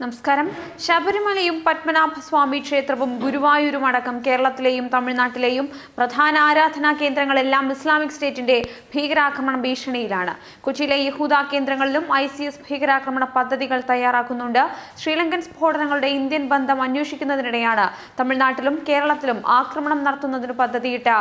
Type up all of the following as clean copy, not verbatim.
Namaskaram. Shabarimalayum Padmanabha Swami Kshetravum Guruvayurum Adakam Keralathileyum Tamilnattileyum Pradhana Aaradhana Kendrangalellam Islamic State inde Bheekaraakramana Bheeshaniyilanu. Kochile Yehuda Kendrangalilum ISIS Bheekaraakramana Paddhathikal Thayyaarakkunnundu. Sri Lankan Sphodanangalude Indian Bandham Anneshikkunnathinideyaanu Tamilnattilum Keralathilum Aakkramanam Nadathunnathu Paddhathiyitta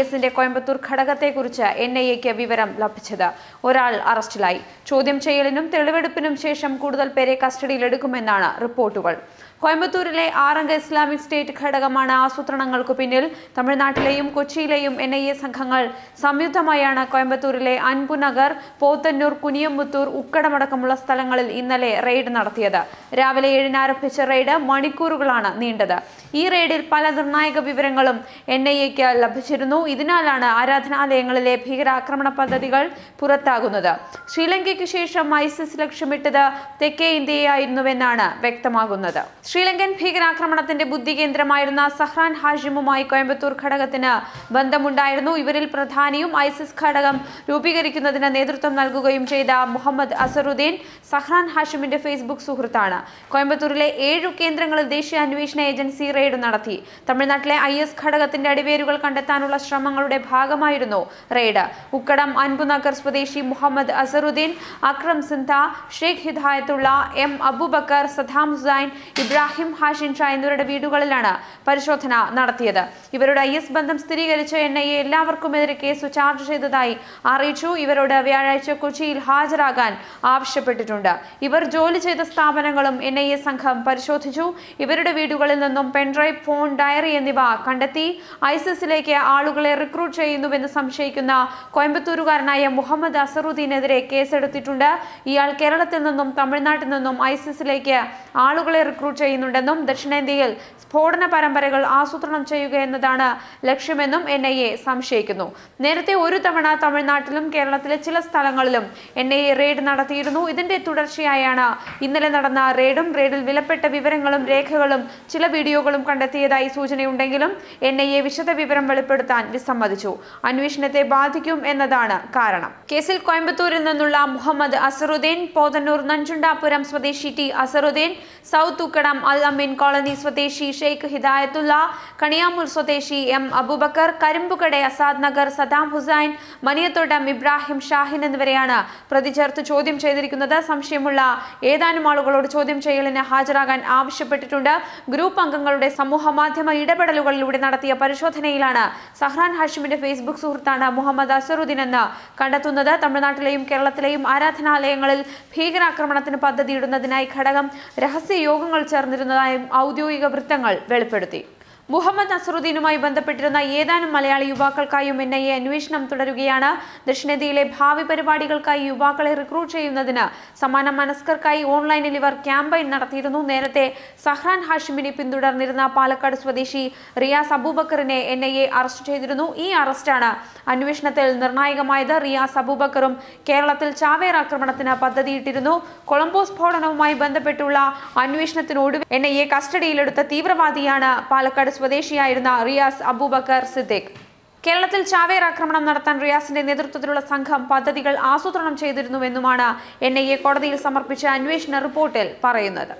IS inde Coimbatore Ghadakathekkuറിച്ച് NIAkku വിവരം ലഭിച്ചത്. ഒരാൾ അറസ്റ്റിലായി. ചോദ്യം ചെയ്യലിനും തെളിവെടുപ്പിനും ശേഷം കൂടുതൽ പേരെ കസ്റ്റഡിയിലെടുക്കും എന്നാണ് റിപ്പോർട്ടുകൾ. കോയമ്പത്തൂരിലെ ആറംഗ ഇസ്ലാമിക് സ്റ്റേറ്റ് ഘടകമാണ് ആസൂത്രണങ്ങൾക്ക് പിന്നിൽ. തമിഴ്നാട്ടിലെയും കൊച്ചിയിലെയും NIA സംഘങ്ങൾ സംയുക്തമായാണ് കോയമ്പത്തൂരിലെ അൻപുനഗർ, പോത്തന്നൂർ, കുനിയമ്പത്തൂർ, ഉക്കടമടക്കമുള്ള സ്ഥലങ്ങളിൽ ഇന്നലെ റെയ്ഡ് നടത്തിയത്. രാവിലെ 7 ആരംഭിച്ച റെയ്ഡ് മണിക്കൂറുകളാണ് നീണ്ടത്. ഈ റെയ്ഡിൽ പല നിർണായക വിവരങ്ങളും NIAക്ക് ലഭിച്ചിരുന്നു. ഇതിനാലാണ് ആരാധനാലയങ്ങളിലെ ഭീകരാക്രമണ പദ്ധതികൾ പുറത്താകുന്നത്. ശ്രീലങ്കയ്ക്ക് ശേഷം ISIS ലക്ഷ്യമിട്ടത് തെക്കേ ഇന്ത്യയായിരുന്നുവെന്നാണ് വ്യക്തമാകുന്നത്. Sri Lankan ഭീകരാക്രമണത്തിന്റെ ബുദ്ധി കേന്ദ്രമായിരുന്ന സഹ്റാൻ ഹാഷിമുമായി കോയമ്പത്തൂർ ഘടകത്തിന് ബന്ധമുണ്ടായിരുന്നു. ഇവരിൽ പ്രധാനിയും ISIS ഘടകം രൂപീകരിക്കുന്നതിന് നേതൃത്വം നൽകുകയും ചെയ്ത മുഹമ്മദ് അസറുദ്ദീൻ സഹ്റാൻ ഹാഷിമിന്റെ ഫേസ്ബുക്ക് സുഹൃത്താണ്. കോയമ്പത്തൂരിലെ 7 കേന്ദ്രങ്ങളിൽ ദേശീയ അന്വേഷണ ഏജൻസി റെയ്ഡ് നടത്തി. തമിഴ്നാട്ടിലെ IS ഘടകത്തിന്റെ അടിവേരുകൾ കണ്ടെത്താനുള്ള ശ്രമങ്ങളുടെ ഭാഗമായിരുന്നു റെയ്ഡ്. ഉക്കടം അൻപുനഗർ സ്വദേശി മുഹമ്മദ് അസറുദ്ദീൻ, അക്രം സിന്ധ, ഷെയ്ഖ് ഹിദായത്തുള്ള, M അബൂബക്കർ, സദാം ഹുസൈൻ, ഇബ്രാഹിം ഹാഷിൻ ഷാ എന്നിവരുടെ വീടുകളിലാണ് പരിശോധന നടത്തിയത്. ഇവരുടെ IS ബന്ധം സ്ഥിരീകരിച്ച NIA എല്ലാവർക്കുമെതിരെ കേസ് ചാർജ് ചെയ്തതായി അറിയിച്ചു. ഇവരോട് വ്യാഴാഴ്ച കൊച്ചിയിൽ ഹാജരാകാൻ ആവശ്യപ്പെട്ടിട്ടുണ്ട്. ഇവർ ജോലി ചെയ്ത സ്ഥാപനങ്ങളും NIA സംഘം പരിശോധിച്ചു. ഇവരുടെ വീടുകളിൽ നിന്നും പെൻഡ്രൈവ്, ഫോൺ, ഡയറി എന്നിവ കണ്ടെത്തി. ISISലേക്ക് ആളുകളെ റിക്രൂട്ട് ചെയ്യുന്നുവെന്ന് സംശയിക്കുന്ന കോയമ്പത്തൂരുകാരനായ മുഹമ്മദ് അസറുദ്ദീനെതിരെ കേസെടുത്തിട്ടുണ്ട്. ഇയാൾ കേരളത്തിൽ നിന്നും തമിഴ്നാട്ടിൽ നിന്നും ISISലേക്ക് ആളുകളെ റിക്രൂട്ട് ചെയ്യുന്നുണ്ടെന്നും ദക്ഷിണേന്ത്യയിൽ സ്ഫോടന പരമ്പരകൾ ആസൂത്രണം ചെയ്യുക എന്നതാണ് ലക്ഷ്യമെന്നും NIA സംശയിക്കുന്നു. നേരത്തെ ഒരു തവണ തമിഴ്നാട്ടിലും കേരളത്തിലെ ചില സ്ഥലങ്ങളിലും NIA റെയ്ഡ് നടത്തിയിരുന്നു. ഇതിന്റെ തുടർച്ചയായാണ് ഇന്നലെ നടന്ന റെയ്ഡും. റെയ്ഡിൽ വിലപ്പെട്ട വിവരങ്ങളും രേഖകളും ചില വീഡിയോകളും കണ്ടെത്തിയതായി സൂചനയുണ്ടെങ്കിലും NIA വിശദ വിവരം വെളിപ്പെടുത്താൻ വിസമ്മതിച്ചു. അന്വേഷണത്തെ ബാധിക്കും എന്നതാണ് കാരണം. കേസിൽ കോയമ്പത്തൂരിൽ നിന്നുള്ള മുഹമ്മദ് അസറുദ്ദീൻ, പോതന്നൂർ നഞ്ചുണ്ടാപുരം സ്വദേശി T Azharuddin, south Ukkadam Al Ameen colony സ്വദേശി ഷെയ്ഖ് ഹിദായത്തുള്ള, കണിയാമൂർ സ്വദേശി M അബൂബക്കർ, കരിമ്പുകട, അസാദ് നഗർ, സദാം ഹുസൈൻ, മണിയത്തോട്ടം, ഇബ്രാഹിം ഷാഹിൻ എന്നിവരെയാണ് പ്രതി ചേർത്ത് ചോദ്യം ചെയ്തിരിക്കുന്നത്. സംശയമുള്ള ഏതാനും ആളുകളോട് ചോദ്യം ചെയ്യലിന് ഹാജരാകാൻ ആവശ്യപ്പെട്ടിട്ടുണ്ട്. ഗ്രൂപ്പ് അംഗങ്ങളുടെ സമൂഹമാധ്യമ ഇടപെടലുകളിലൂടെ നടത്തിയ പരിശോധനയിലാണ് സഹ്റാൻ ഹാഷിമിന്റെ ഫേസ്ബുക്ക് സുഹൃത്താണ് മുഹമ്മദ് അസറുദ്ദീൻ എന്ന് കണ്ടെത്തുന്നത്. തമിഴ്നാട്ടിലെയും കേരളത്തിലെയും ആരാധനാലയങ്ങളിൽ ഭീകരാക്രമണത്തിന് പദ്ധതിയിടുന്നതിനായി ഘടകം രഹസ്യ യോഗങ്ങൾ ചേർന്നിരുന്നതായും ഔദ്യോഗിക വൃത്തങ്ങൾ വെളിപ്പെടുത്തി. മുഹമ്മദ് അസറുദ്ദീനുമായി ബന്ധപ്പെട്ടിരുന്ന ഏതാനും മലയാളി യുവാക്കൾക്കായും NIA അന്വേഷണം തുടരുകയാണ്. ദക്ഷിണേന്ത്യയിലെ ഭാവി പരിപാടികൾക്കായി യുവാക്കളെ റിക്രൂട്ട് ചെയ്യുന്നതിന് സമാന മനസ്കർക്കായി ഓൺലൈനിൽ ഇവർ ക്യാമ്പയിൻ നടത്തിയിരുന്നു. നേരത്തെ സഹ്റാൻ ഹാഷിമിനെ പിന്തുടർന്നിരുന്ന പാലക്കാട് സ്വദേശി റിയാസ് അബൂബക്കറിനെ NIA അറസ്റ്റ് ചെയ്തിരുന്നു. ഈ അറസ്റ്റാണ് അന്വേഷണത്തിൽ നിർണായകമായത്. റിയാസ് അബൂബക്കറും കേരളത്തിൽ ചാവേർ ആക്രമണത്തിന് പദ്ധതിയിട്ടിരുന്നു. കൊളംബോ സ്ഫോടനവുമായി ബന്ധപ്പെട്ടുള്ള അന്വേഷണത്തിനൊടുവിൽ NIA കസ്റ്റഡിയിലെടുത്ത തീവ്രവാദിയാണ് പാലക്കാട് സ്വദേശിയായിരുന്ന റിയാസ് അബൂബക്കർ സിദ്ദീഖ്. കേരളത്തിൽ ചാവേർ ആക്രമണം നടത്താൻ റിയാസിന്റെ നേതൃത്വത്തിലുള്ള സംഘം പദ്ധതികൾ ആസൂത്രണം ചെയ്തിരുന്നുവെന്നുമാണ് NIA കോടതിയിൽ സമർപ്പിച്ച അന്വേഷണ റിപ്പോർട്ടിൽ പറയുന്നത്.